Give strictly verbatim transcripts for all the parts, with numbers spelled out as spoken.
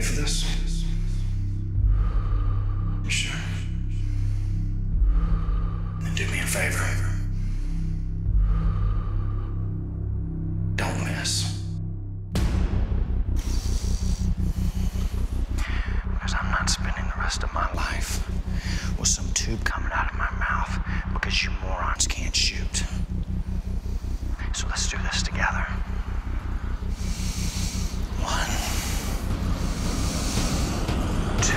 ready for this? You sure? Then do me a favor. Don't miss. Because I'm not spending the rest of my life with some tube coming out of my mouth because you morons can't shoot. So let's do this together. One, two.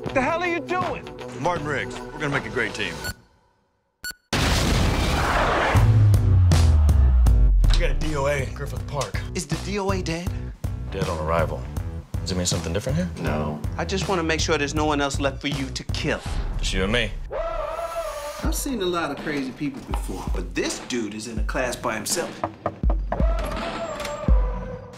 What the hell are you doing? Martin Riggs, we're gonna make a great team. D O A in Griffith Park. Is the D O A dead? Dead on arrival. Does it mean something different here? No. I just want to make sure there's no one else left for you to kill. Just you and me. I've seen a lot of crazy people before, but this dude is in a class by himself.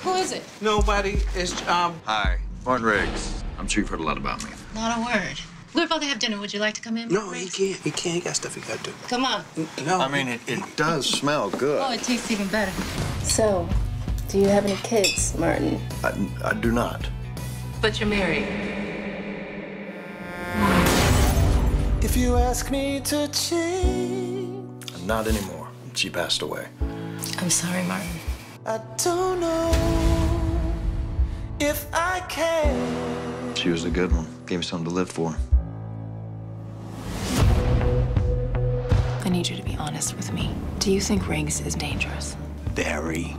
Who is it? Nobody. It's, um... Hi. Martin Riggs. I'm sure you've heard a lot about me. Not a word. We're about to have dinner. Would you like to come in? No, he can't. He can't. He got stuff he got to do. Come on. No. I mean, it, it does smell good. Oh, it tastes even better. So, do you have any kids, Martin? I, I do not. But you're married. If you ask me to cheat. Not anymore. She passed away. I'm sorry, Martin. I don't know if I can. She was a good one. Gave me something to live for. I need you to be honest with me. Do you think Riggs is dangerous? Very.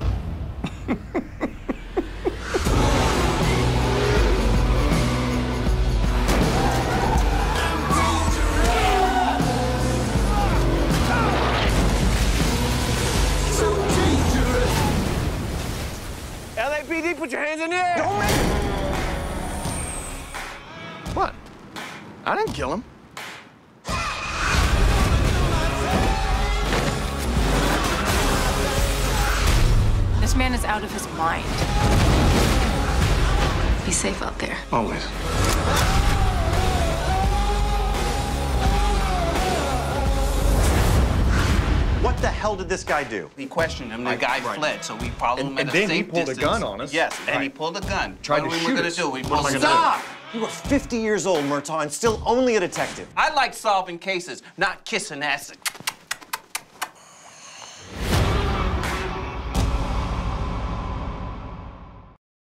So dangerous. L A P D, put your hands in the air. Don't make it. What? I didn't kill him. This man is out of his mind. Be safe out there. Always. What the hell did this guy do? We questioned him. The I, guy right. fled, so we followed him at a safe distance. And then he pulled distance. a gun on us. Yes, right. and he pulled a gun. Tried what to we shoot us. What were we going to do? We Stop! You are fifty years old, Murtaugh, and still only a detective. I like solving cases, not kissing ass.